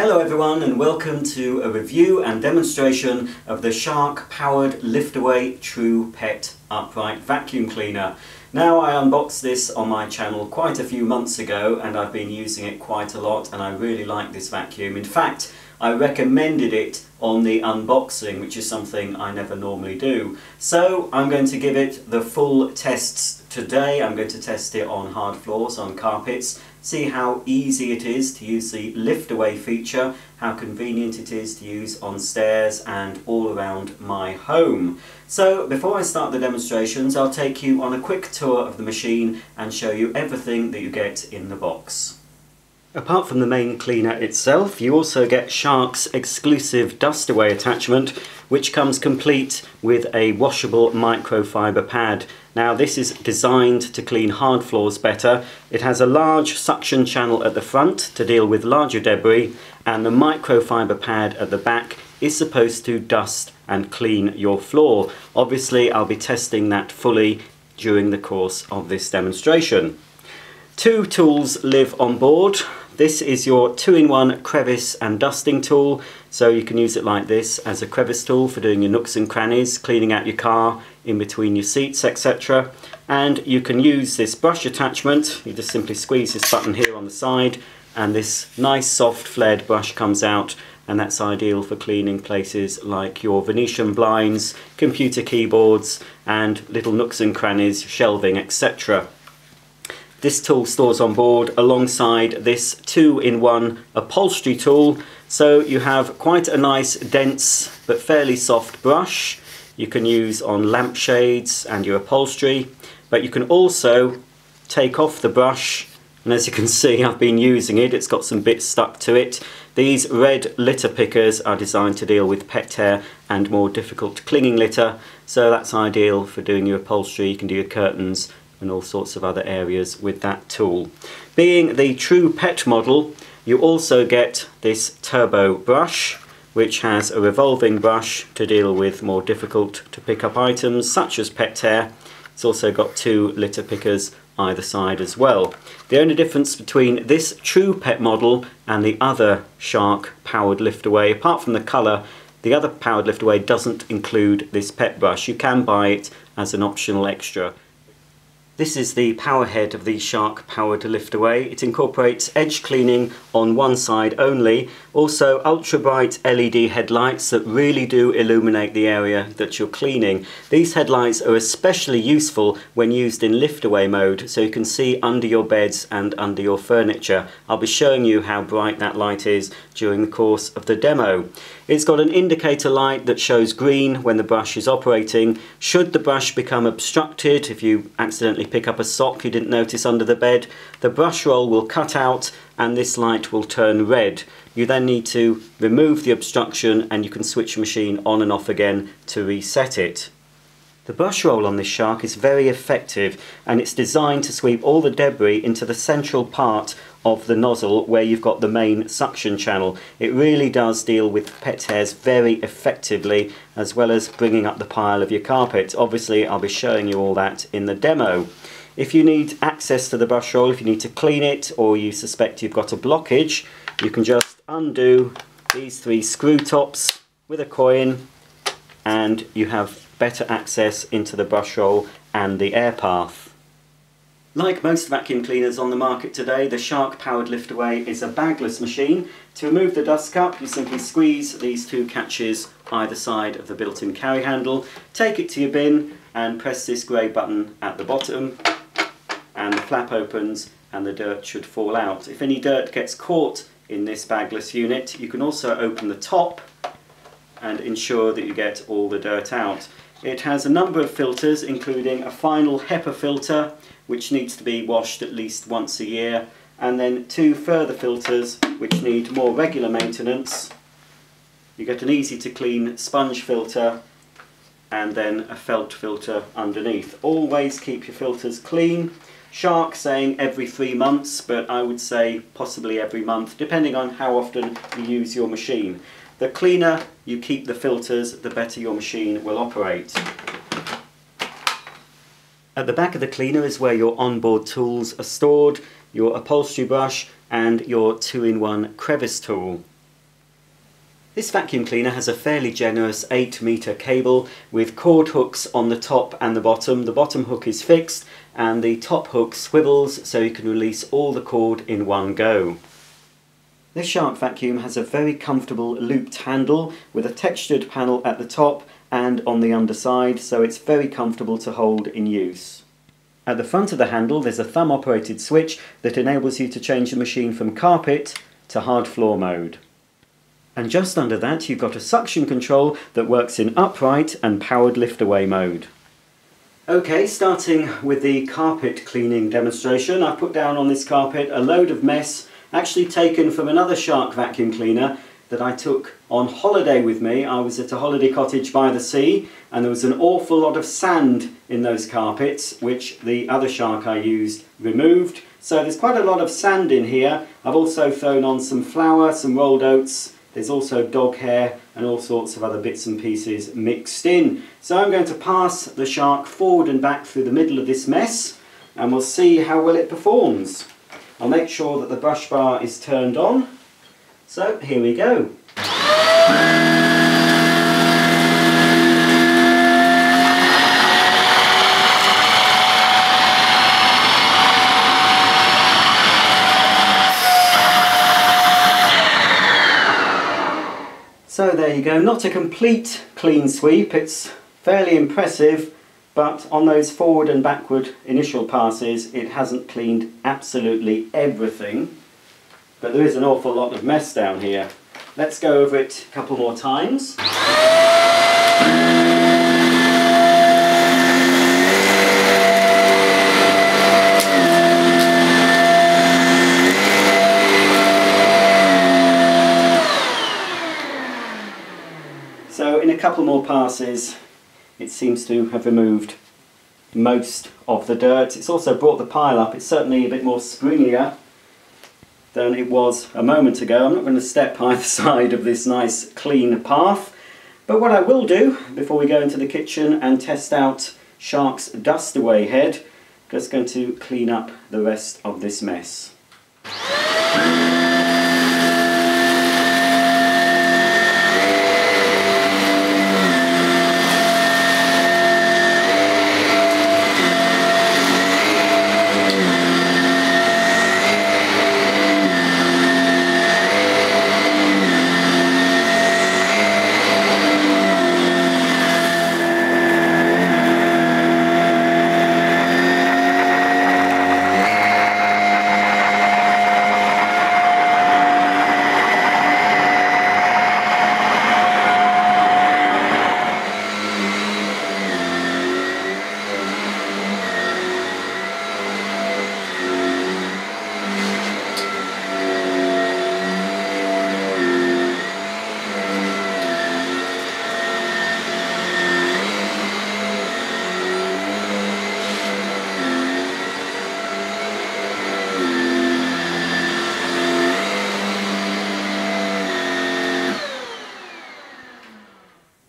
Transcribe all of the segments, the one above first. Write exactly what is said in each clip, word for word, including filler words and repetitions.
Hello everyone, and welcome to a review and demonstration of the Shark Powered Lift-Away True Pet Upright Vacuum Cleaner. Now, I unboxed this on my channel quite a few months ago and I've been using it quite a lot, and I really like this vacuum. In fact, I recommended it on the unboxing, which is something I never normally do. So I'm going to give it the full tests today. I'm going to test it on hard floors, on carpets, see how easy it is to use the lift away feature, how convenient it is to use on stairs and all around my home. So before I start the demonstrations, I'll take you on a quick tour of the machine and show you everything that you get in the box. Apart from the main cleaner itself, you also get Shark's exclusive dust away attachment, which comes complete with a washable microfiber pad. Now, this is designed to clean hard floors better. It has a large suction channel at the front to deal with larger debris, and the microfiber pad at the back is supposed to dust and clean your floor. Obviously, I'll be testing that fully during the course of this demonstration. Two tools live on board. This is your two in one crevice and dusting tool, so you can use it like this as a crevice tool for doing your nooks and crannies, cleaning out your car, in between your seats, et cetera. And you can use this brush attachment. You just simply squeeze this button here on the side and this nice soft flared brush comes out, and that's ideal for cleaning places like your Venetian blinds, computer keyboards and little nooks and crannies, shelving, et cetera. This tool stores on board alongside this two in one upholstery tool, so you have quite a nice dense but fairly soft brush you can use on lampshades and your upholstery, but you can also take off the brush, and as you can see, I've been using it, it's got some bits stuck to it. These red litter pickers are designed to deal with pet hair and more difficult clinging litter, so that's ideal for doing your upholstery. You can do your curtains and all sorts of other areas with that tool. Being the True Pet model, you also get this turbo brush, which has a revolving brush to deal with more difficult to pick up items such as pet hair. It's also got two litter pickers either side as well. The only difference between this True Pet model and the other Shark Powered Lift-Away, apart from the colour, the other Powered Lift-Away doesn't include this pet brush. You can buy it as an optional extra. This is the power head of the Shark Powered Lift-Away. It incorporates edge cleaning on one side only, also ultra bright L E D headlights that really do illuminate the area that you're cleaning. These headlights are especially useful when used in lift-away mode, so you can see under your beds and under your furniture. I'll be showing you how bright that light is during the course of the demo. It's got an indicator light that shows green when the brush is operating. Should the brush become obstructed, if you accidentally pick up a sock you didn't notice under the bed, the brush roll will cut out and this light will turn red. You then need to remove the obstruction and you can switch the machine on and off again to reset it. The brush roll on this Shark is very effective, and it's designed to sweep all the debris into the central part of the nozzle where you've got the main suction channel. It really does deal with pet hairs very effectively, as well as bringing up the pile of your carpet. Obviously, I'll be showing you all that in the demo. If you need access to the brush roll, if you need to clean it or you suspect you've got a blockage, you can just undo these three screw tops with a coin and you have better access into the brush roll and the air path. Like most vacuum cleaners on the market today, the Shark Powered Lift-Away is a bagless machine. To remove the dust cup, you simply squeeze these two catches either side of the built-in carry handle, take it to your bin and press this grey button at the bottom, and the flap opens and the dirt should fall out. If any dirt gets caught in this bagless unit, you can also open the top and ensure that you get all the dirt out. It has a number of filters, including a final HEPA filter, which needs to be washed at least once a year, and then two further filters which need more regular maintenance. You get an easy to clean sponge filter and then a felt filter underneath. Always keep your filters clean. Shark saying every three months, but I would say possibly every month, depending on how often you use your machine. The cleaner you keep the filters, the better your machine will operate. At the back of the cleaner is where your onboard tools are stored, your upholstery brush and your two in one crevice tool. This vacuum cleaner has a fairly generous eight metre cable with cord hooks on the top and the bottom. The bottom hook is fixed and the top hook swivels so you can release all the cord in one go. This Shark vacuum has a very comfortable looped handle with a textured panel at the top and on the underside, so it's very comfortable to hold in use. At the front of the handle there's a thumb operated switch that enables you to change the machine from carpet to hard floor mode. And just under that you've got a suction control that works in upright and powered lift-away mode. Okay, starting with the carpet cleaning demonstration, I've put down on this carpet a load of mess, actually taken from another Shark vacuum cleaner that I took on holiday with me. I was at a holiday cottage by the sea and there was an awful lot of sand in those carpets, which the other Shark I used removed. So there's quite a lot of sand in here. I've also thrown on some flour, some rolled oats. There's also dog hair and all sorts of other bits and pieces mixed in. So I'm going to pass the Shark forward and back through the middle of this mess and we'll see how well it performs. I'll make sure that the brush bar is turned on. So here we go. So there you go, not a complete clean sweep, it's fairly impressive, but on those forward and backward initial passes it hasn't cleaned absolutely everything, but there is an awful lot of mess down here. Let's go over it a couple more times. So in a couple more passes it seems to have removed most of the dirt. It's also brought the pile up. It's certainly a bit more springier than it was a moment ago. I'm not going to step either side of this nice clean path, but what I will do before we go into the kitchen and test out Shark's dust away head, I'm just going to clean up the rest of this mess.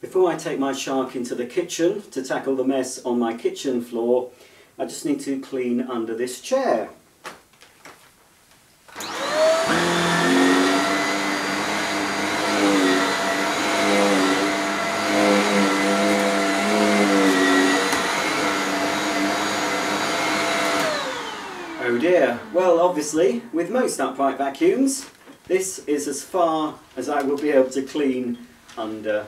Before I take my Shark into the kitchen to tackle the mess on my kitchen floor, I just need to clean under this chair. Oh dear, well obviously with most upright vacuums this is as far as I will be able to clean under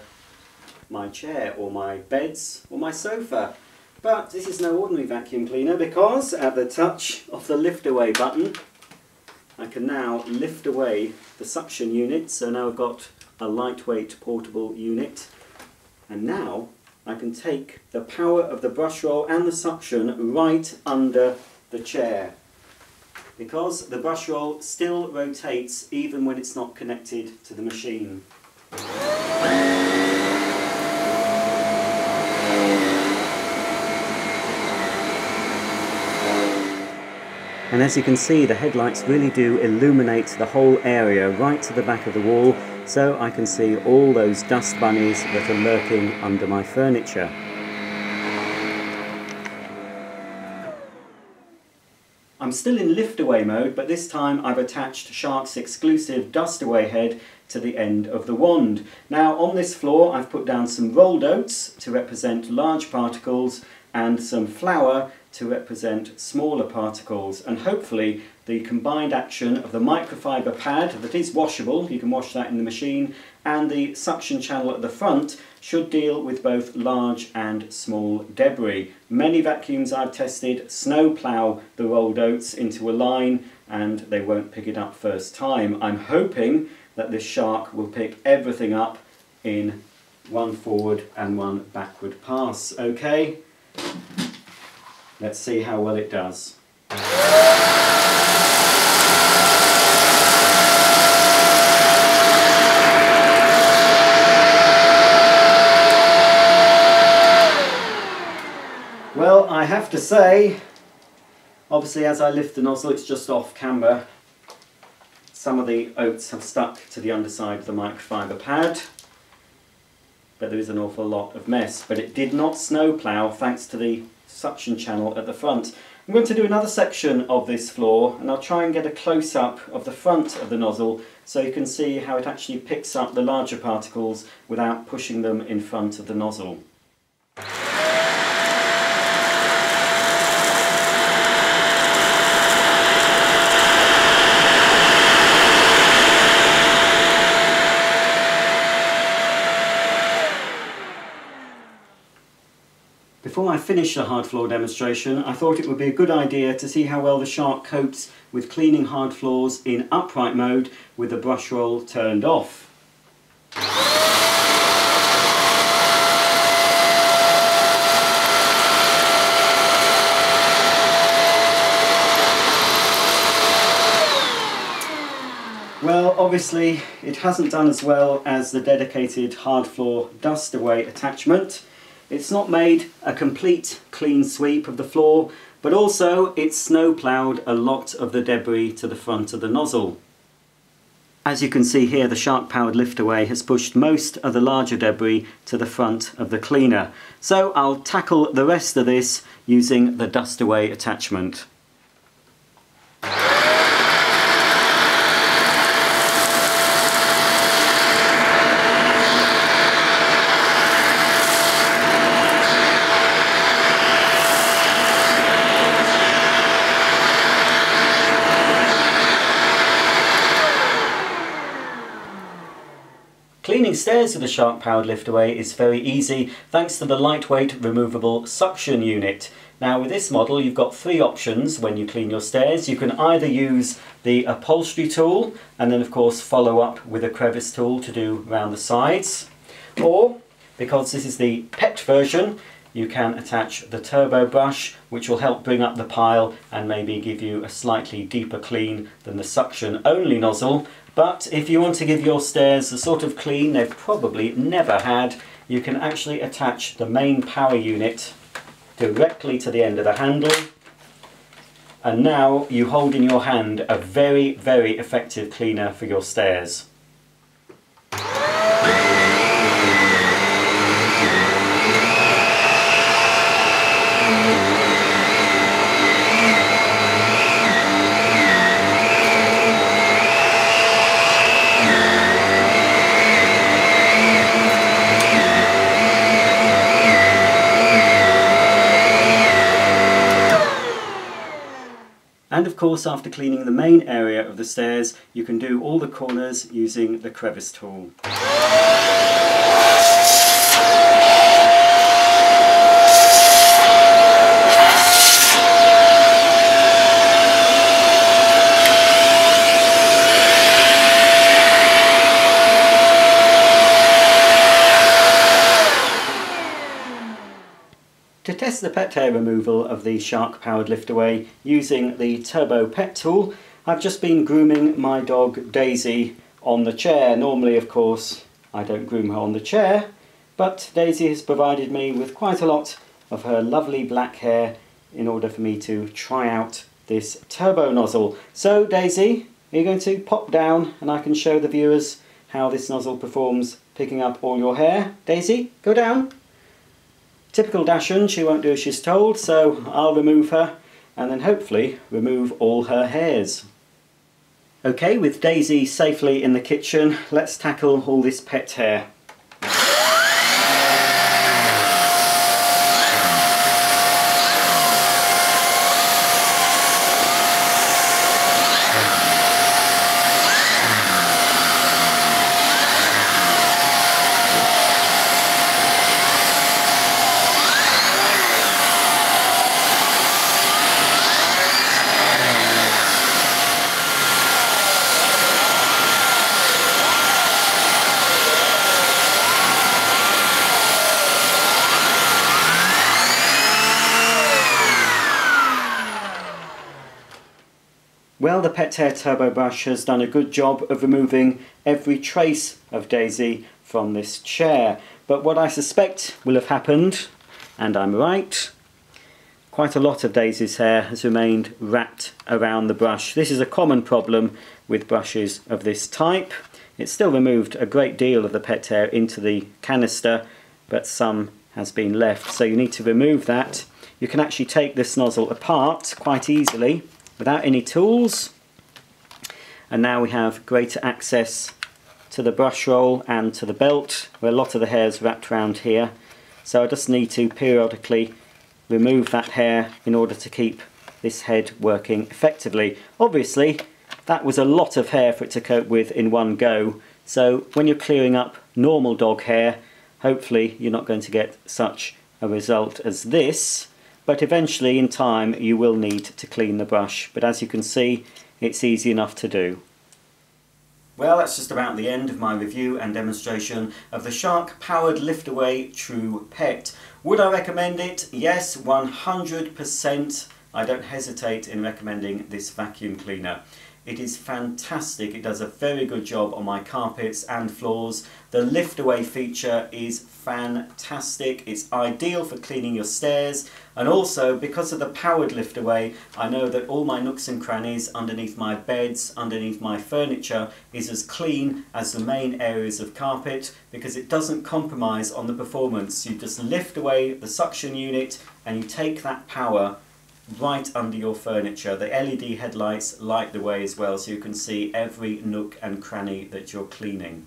my chair or my beds or my sofa, but this is no ordinary vacuum cleaner because at the touch of the lift away button I can now lift away the suction unit, so now I've got a lightweight portable unit, and now I can take the power of the brush roll and the suction right under the chair, because the brush roll still rotates even when it's not connected to the machine. And as you can see, the headlights really do illuminate the whole area right to the back of the wall, so I can see all those dust bunnies that are lurking under my furniture. I'm I'm still in lift away mode, but this time I've attached Shark's exclusive dust away head to the end of the wand. Now on this floor I've put down some rolled oats to represent large particles and some flour to represent smaller particles, and hopefully the combined action of the microfiber pad that is washable, you can wash that in the machine, and the suction channel at the front should deal with both large and small debris. Many vacuums I've tested snow plough the rolled oats into a line and they won't pick it up first time. I'm hoping that this Shark will pick everything up in one forward and one backward pass. Okay, let's see how well it does. Well, I have to say, obviously as I lift the nozzle, it's just off camera, some of the oats have stuck to the underside of the microfiber pad, but there is an awful lot of mess. But it did not snow plough thanks to the suction channel at the front. I'm going to do another section of this floor and I'll try and get a close-up of the front of the nozzle so you can see how it actually picks up the larger particles without pushing them in front of the nozzle. Before I finish the hard floor demonstration, I thought it would be a good idea to see how well the Shark copes with cleaning hard floors in upright mode with the brush roll turned off. Well, obviously it hasn't done as well as the dedicated hard floor dust away attachment. It's not made a complete clean sweep of the floor, but also it's snow ploughed a lot of the debris to the front of the nozzle. As you can see here, the Shark powered lift away has pushed most of the larger debris to the front of the cleaner. So I'll tackle the rest of this using the dust away attachment. Cleaning stairs with the Shark powered lift-away is very easy thanks to the lightweight removable suction unit. Now with this model you've got three options when you clean your stairs. You can either use the upholstery tool and then of course follow up with a crevice tool to do round the sides, or because this is the pet version you can attach the turbo brush, which will help bring up the pile and maybe give you a slightly deeper clean than the suction only nozzle. But if you want to give your stairs the sort of clean they've probably never had, you can actually attach the main power unit directly to the end of the handle. And now you hold in your hand a very, very effective cleaner for your stairs. And of course, after cleaning the main area of the stairs, you can do all the corners using the crevice tool. To test the pet hair removal of the Shark powered lift-away using the turbo pet tool, I've just been grooming my dog Daisy on the chair. Normally of course I don't groom her on the chair, but Daisy has provided me with quite a lot of her lovely black hair in order for me to try out this turbo nozzle. So Daisy, are you going to pop down and I can show the viewers how this nozzle performs picking up all your hair? Daisy, go down. Typical Dachshund, she won't do as she's told, so I'll remove her and then hopefully remove all her hairs. Okay, with Daisy safely in the kitchen, let's tackle all this pet hair. Well, the Pet Hair Turbo Brush has done a good job of removing every trace of Daisy from this chair, but what I suspect will have happened, and I'm right, quite a lot of Daisy's hair has remained wrapped around the brush. This is a common problem with brushes of this type. It's still removed a great deal of the pet hair into the canister, but some has been left, so you need to remove that. You can actually take this nozzle apart quite easily without any tools, and now we have greater access to the brush roll and to the belt where a lot of the hair is wrapped around here, so I just need to periodically remove that hair in order to keep this head working effectively. Obviously that was a lot of hair for it to cope with in one go, so when you're clearing up normal dog hair, hopefully you're not going to get such a result as this. But eventually in time you will need to clean the brush, but as you can see it's easy enough to do. Well, that's just about the end of my review and demonstration of the Shark Powered Lift-Away True Pet. Would I recommend it? Yes, one hundred percent. I don't hesitate in recommending this vacuum cleaner. It is fantastic. It does a very good job on my carpets and floors. The lift away feature is fantastic. It's ideal for cleaning your stairs, and also because of the powered lift away, I know that all my nooks and crannies underneath my beds, underneath my furniture is as clean as the main areas of carpet, because it doesn't compromise on the performance. You just lift away the suction unit and you take that power right under your furniture. The L E D headlights light the way as well, so you can see every nook and cranny that you're cleaning.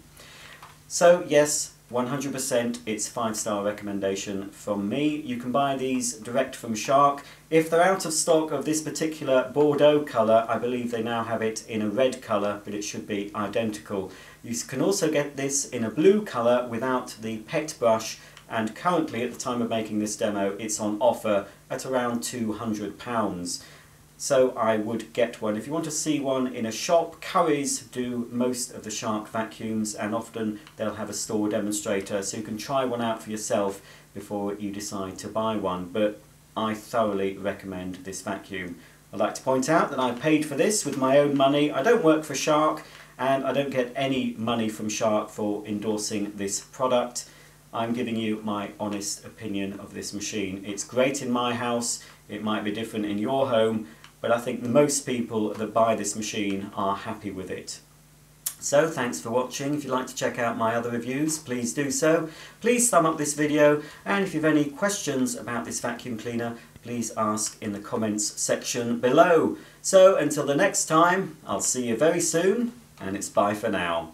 So yes, one hundred percent it's five star recommendation from me. You can buy these direct from Shark. If they're out of stock of this particular Bordeaux colour, I believe they now have it in a red colour, but it should be identical. You can also get this in a blue colour without the pet brush, and currently at the time of making this demo it's on offer at around two hundred pounds. So I would get one. If you want to see one in a shop, Currys do most of the Shark vacuums, and often they'll have a store demonstrator, so you can try one out for yourself before you decide to buy one, but I thoroughly recommend this vacuum. I'd like to point out that I paid for this with my own money. I don't work for Shark, and I don't get any money from Shark for endorsing this product. I'm giving you my honest opinion of this machine. It's great in my house, it might be different in your home, but I think most people that buy this machine are happy with it. So thanks for watching. If you'd like to check out my other reviews, please do so. Please thumb up this video, and if you have any questions about this vacuum cleaner, please ask in the comments section below. So until the next time, I'll see you very soon, and it's bye for now.